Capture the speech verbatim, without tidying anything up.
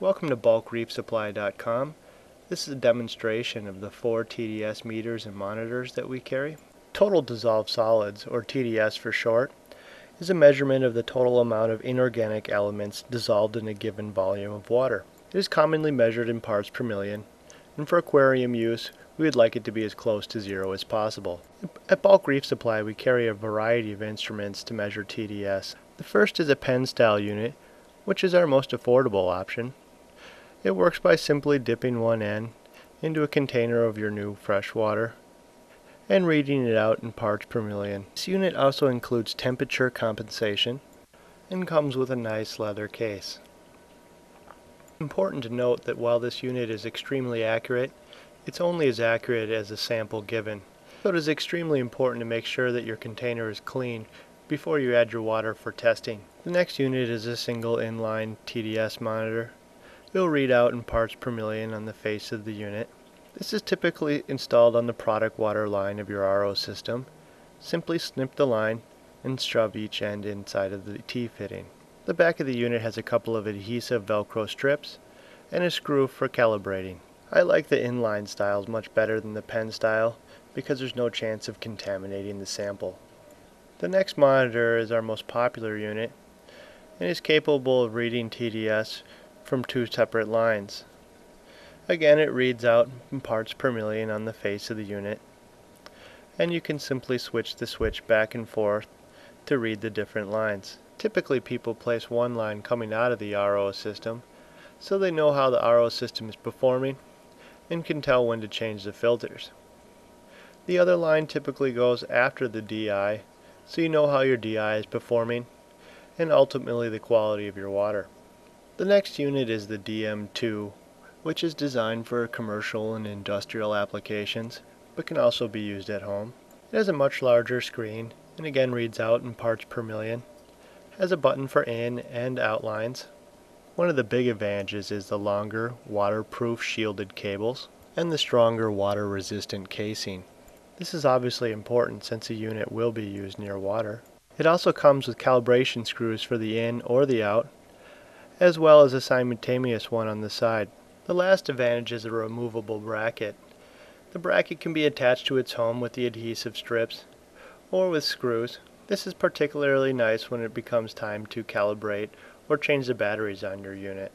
Welcome to Bulk Reef Supply dot com. This is a demonstration of the four T D S meters and monitors that we carry. Total dissolved solids, or T D S for short, is a measurement of the total amount of inorganic elements dissolved in a given volume of water. It is commonly measured in parts per million, and for aquarium use, we would like it to be as close to zero as possible. At Bulk Reef Supply, we carry a variety of instruments to measure T D S. The first is a pen-style unit, which is our most affordable option. It works by simply dipping one end into a container of your new fresh water and reading it out in parts per million. This unit also includes temperature compensation and comes with a nice leather case. It's important to note that while this unit is extremely accurate, it's only as accurate as a sample given. So it is extremely important to make sure that your container is clean before you add your water for testing. The next unit is a single inline T D S monitor. It'll read out in parts per million on the face of the unit. This is typically installed on the product water line of your R O system. Simply snip the line and shove each end inside of the T-fitting. The back of the unit has a couple of adhesive Velcro strips and a screw for calibrating. I like the inline styles much better than the pen style because there's no chance of contaminating the sample. The next monitor is our most popular unit and is capable of reading T D S from two separate lines. Again, it reads out in parts per million on the face of the unit, and you can simply switch the switch back and forth to read the different lines. Typically, people place one line coming out of the R O system so they know how the R O system is performing and can tell when to change the filters. The other line typically goes after the D I, so you know how your D I is performing and ultimately the quality of your water. The next unit is the D M two, which is designed for commercial and industrial applications, but can also be used at home. It has a much larger screen, and again reads out in parts per million. It has a button for in and outlines. One of the big advantages is the longer, waterproof shielded cables, and the stronger water-resistant casing. This is obviously important since the unit will be used near water. It also comes with calibration screws for the in or the out, as well as a simultaneous one on the side. The last advantage is a removable bracket. The bracket can be attached to its home with the adhesive strips or with screws. This is particularly nice when it becomes time to calibrate or change the batteries on your unit.